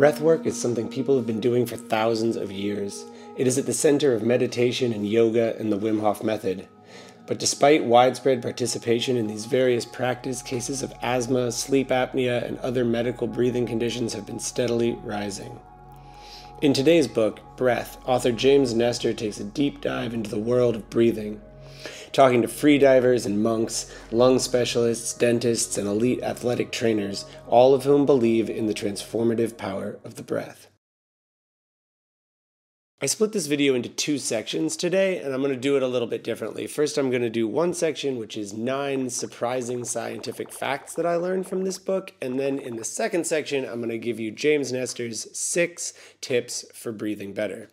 Breath work is something people have been doing for thousands of years. It is at the center of meditation and yoga and the Wim Hof Method. But despite widespread participation in these various practices, cases of asthma, sleep apnea, and other medical breathing conditions have been steadily rising. In today's book, Breath, author James Nestor takes a deep dive into the world of breathing, talking to freedivers and monks, lung specialists, dentists, and elite athletic trainers, all of whom believe in the transformative power of the breath. I split this video into two sections today, and I'm going to do it a little bit differently. First, I'm going to do one section, which is 9 surprising scientific facts that I learned from this book. And then in the second section, I'm going to give you James Nestor's 6 tips for breathing better.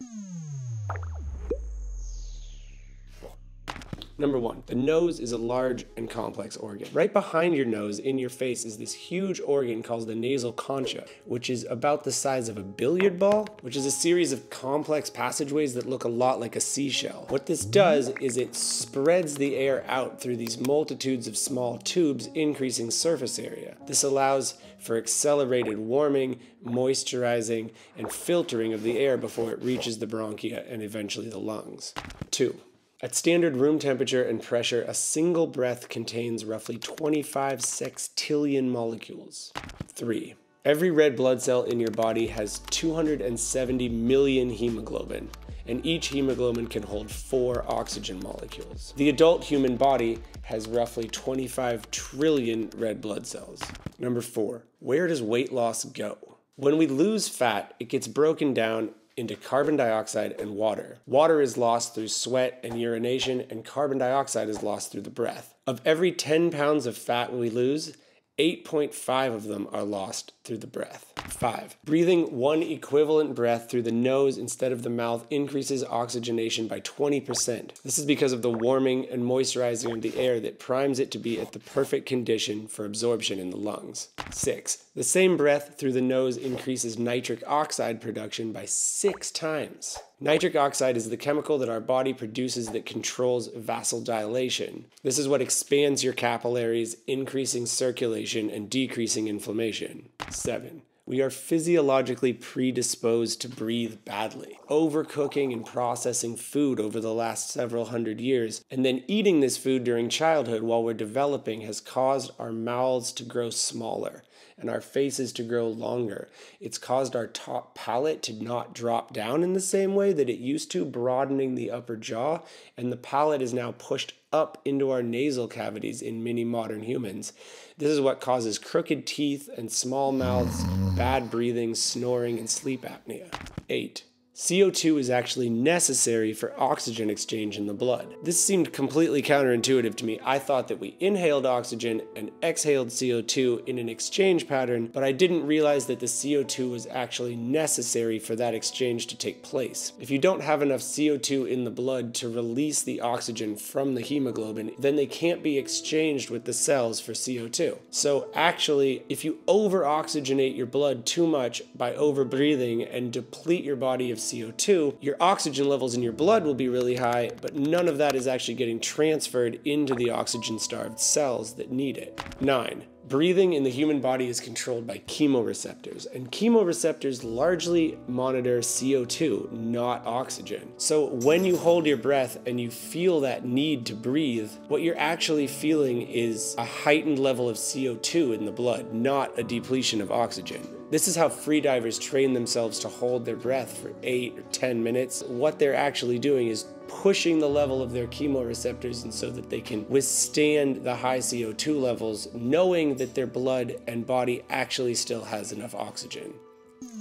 Number 1, the nose is a large and complex organ. Right behind your nose, in your face, is this huge organ called the nasal concha, which is about the size of a billiard ball, which is a series of complex passageways that look a lot like a seashell. What this does is it spreads the air out through these multitudes of small tubes, increasing surface area. This allows for accelerated warming, moisturizing, and filtering of the air before it reaches the bronchia and eventually the lungs. 2. At standard room temperature and pressure, a single breath contains roughly 25 sextillion molecules. 3. Every red blood cell in your body has 270 million hemoglobin, and each hemoglobin can hold 4 oxygen molecules. The adult human body has roughly 25 trillion red blood cells. Number 4. Where does weight loss go? When we lose fat, it gets broken down into carbon dioxide and water. Water is lost through sweat and urination, and carbon dioxide is lost through the breath. Of every 10 pounds of fat we lose, 8.5 of them are lost through the breath. 5. Breathing one equivalent breath through the nose instead of the mouth increases oxygenation by 20%. This is because of the warming and moisturizing of the air that primes it to be at the perfect condition for absorption in the lungs. 6. The same breath through the nose increases nitric oxide production by 6 times. Nitric oxide is the chemical that our body produces that controls vasodilation. This is what expands your capillaries, increasing circulation and decreasing inflammation. 7. We are physiologically predisposed to breathe badly. Overcooking and processing food over the last several hundred years, and then eating this food during childhood while we're developing, has caused our mouths to grow smaller and our faces to grow longer. It's caused our top palate to not drop down in the same way that it used to, broadening the upper jaw, and the palate is now pushed up into our nasal cavities in many modern humans. This is what causes crooked teeth and small mouths, bad breathing, snoring, and sleep apnea. 8. CO2 is actually necessary for oxygen exchange in the blood. This seemed completely counterintuitive to me. I thought that we inhaled oxygen and exhaled CO2 in an exchange pattern, but I didn't realize that the CO2 was actually necessary for that exchange to take place. If you don't have enough CO2 in the blood to release the oxygen from the hemoglobin, then they can't be exchanged with the cells for CO2. So actually, if you over-oxygenate your blood too much by over-breathing and deplete your body of CO2, your oxygen levels in your blood will be really high, but none of that is actually getting transferred into the oxygen-starved cells that need it. 9. Breathing in the human body is controlled by chemoreceptors, and chemoreceptors largely monitor CO2, not oxygen. So when you hold your breath and you feel that need to breathe, what you're actually feeling is a heightened level of CO2 in the blood, not a depletion of oxygen. This is how freedivers train themselves to hold their breath for 8 or 10 minutes. What they're actually doing is pushing the level of their chemoreceptors, and so that they can withstand the high CO2 levels, knowing that their blood and body actually still has enough oxygen.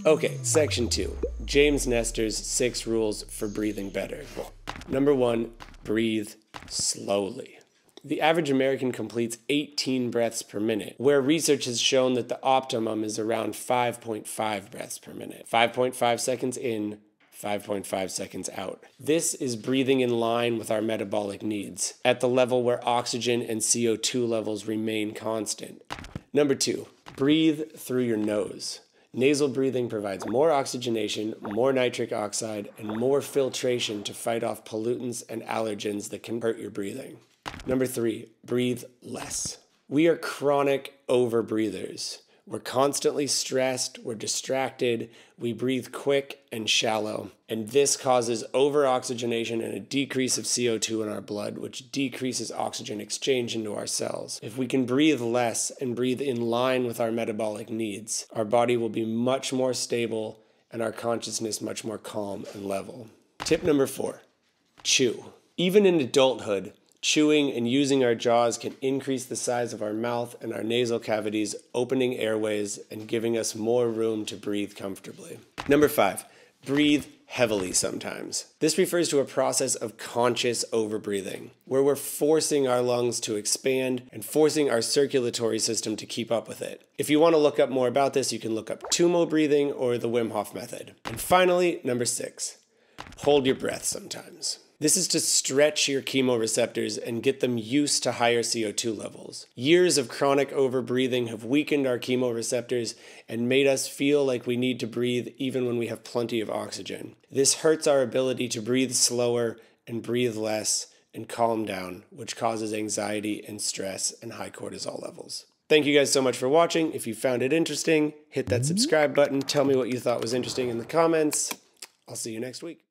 Okay, section 2, James Nestor's 6 rules for breathing better. Number 1, breathe slowly. The average American completes 18 breaths per minute, where research has shown that the optimum is around 5.5 breaths per minute. 5.5 seconds in, 5.5 seconds out. This is breathing in line with our metabolic needs, at the level where oxygen and CO2 levels remain constant. Number 2, breathe through your nose. Nasal breathing provides more oxygenation, more nitric oxide, and more filtration to fight off pollutants and allergens that can hurt your breathing. Number 3, breathe less. We are chronic overbreathers. We're constantly stressed, we're distracted, we breathe quick and shallow. And this causes over-oxygenation and a decrease of CO2 in our blood, which decreases oxygen exchange into our cells. If we can breathe less and breathe in line with our metabolic needs, our body will be much more stable and our consciousness much more calm and level. Tip number 4, chew. Even in adulthood, chewing and using our jaws can increase the size of our mouth and our nasal cavities, opening airways and giving us more room to breathe comfortably. Number 5, breathe heavily sometimes. This refers to a process of conscious overbreathing, where we're forcing our lungs to expand and forcing our circulatory system to keep up with it. If you want to look up more about this, you can look up Tummo breathing or the Wim Hof Method. And finally, number 6, hold your breath sometimes. This is to stretch your chemoreceptors and get them used to higher CO2 levels. Years of chronic overbreathing have weakened our chemoreceptors and made us feel like we need to breathe even when we have plenty of oxygen. This hurts our ability to breathe slower and breathe less and calm down, which causes anxiety and stress and high cortisol levels. Thank you guys so much for watching. If you found it interesting, hit that subscribe button. Tell me what you thought was interesting in the comments. I'll see you next week.